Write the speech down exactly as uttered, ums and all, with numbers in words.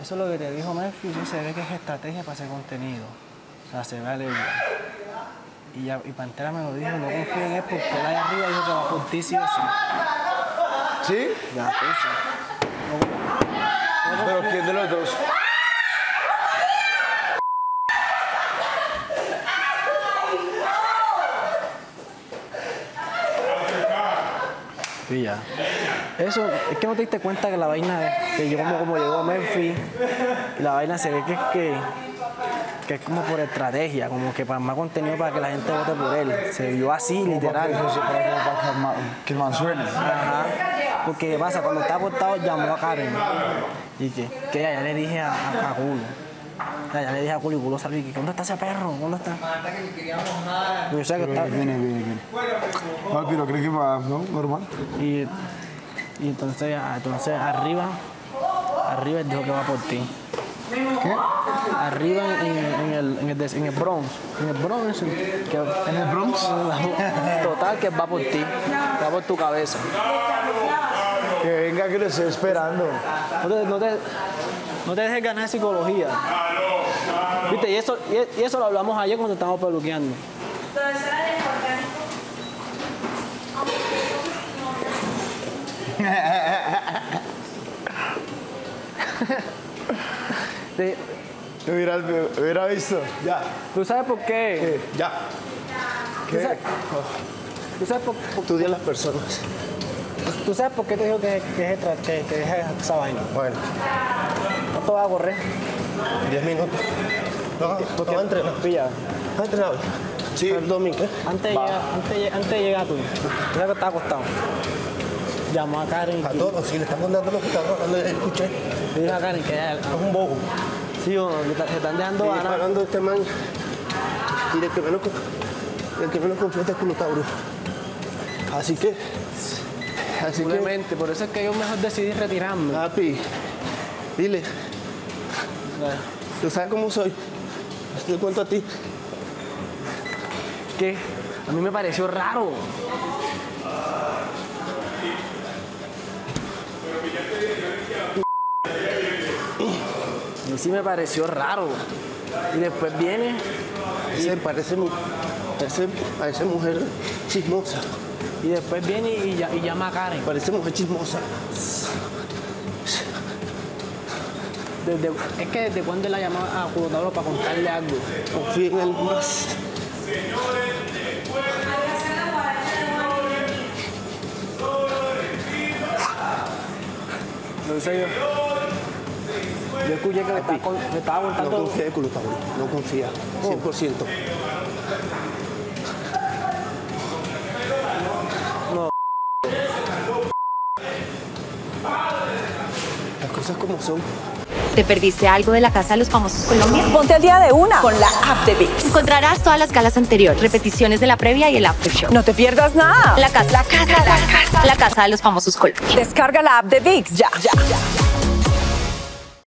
Eso es lo que te dijo Melfi, eso se ve que es estrategia para hacer contenido. O sea, se ve alegre. Y, ya, y Pantera me lo dijo, no confío en él porque él allá arriba dijo que va por ti sí o sí. ¿Sí? Ya, eso. No, ¿pero quién de los dos? Y ya. Eso, es que no te diste cuenta que la vaina que llegó como, como llegó a Melfi, la vaina se ve que es que, que es como por estrategia, como que para más contenido para que la gente vote por él. Se vio así, como literal. Para que, eso, para, para que, el man, que el man suene. Ajá. Porque pasa, cuando estaba apostado llamó a Karen. Y que, que ya, ya le dije a, a, a Culo. Ya, ya le dije a Culi Culosa, ¿dónde está ese perro? ¿Dónde está? Yo sé que está. Viene, viene, viene. Papi, lo crees que va, ¿no? Normal. Y, y entonces, entonces, arriba, arriba él dijo que va por ti. ¿Qué? Arriba en, en, el, en, el, en el Bronx. En el Bronx. Que, ¿en el Bronx? Total, que va por ti. Va por tu cabeza. Que venga, que lo estoy esperando. No te, no te, no te dejes ganar psicología. Viste, y eso, y eso lo hablamos ayer cuando estábamos peluqueando. Te hubiera, hubiera visto, ya. ¿Tú sabes por qué? ¿Qué? Ya. ¿Qué? ¿Tú sabes, oh. ¿Tú sabes por, por, estudia las personas? ¿Tú sabes por qué te digo que, que, que, que dejas esa vaina? Bueno. ¿Cuánto vas a correr? Diez minutos. No, no, no, no entrenar. Pilla. No entrenado. Sí. El domingo. Antes de llegar tú, ya que estaba acostado. Llamó a Karen. A todos, si le están contando lo que están hablando, escuché. Le dijo a Karen que ya es un bobo. Sí, o no, se están dejando ganar. Están hablando de este man. Y el que menos, el que menos confía es Culotábolo. Así que. Así que, por eso es que yo mejor decidí retirarme. Papi, dile. Tú sabes cómo soy. Te cuento a ti. ¿Qué? A mí me pareció raro. A mí sí me pareció raro. Y después viene. Y se parece, parece, parece mujer chismosa. Y después viene y, y llama a Karen. Parece mujer chismosa. Desde, es que desde cuando la llamaba a Culotábolo para contarle algo. Confío en él más. No sé yo. Yo escuché que me estaba, me estaba aguantando. No confía en Culotábolo. No confía. cien por ciento. No. Las cosas como son. ¿Te perdiste algo de La Casa de los Famosos Colombia? Ponte al día de una con la app de ViX. Encontrarás todas las galas anteriores, repeticiones de la previa y el after show. No te pierdas nada. La Casa, la Casa, la Casa, la Casa de los Famosos Colombia. Descarga la app de ViX ya, ya, ya.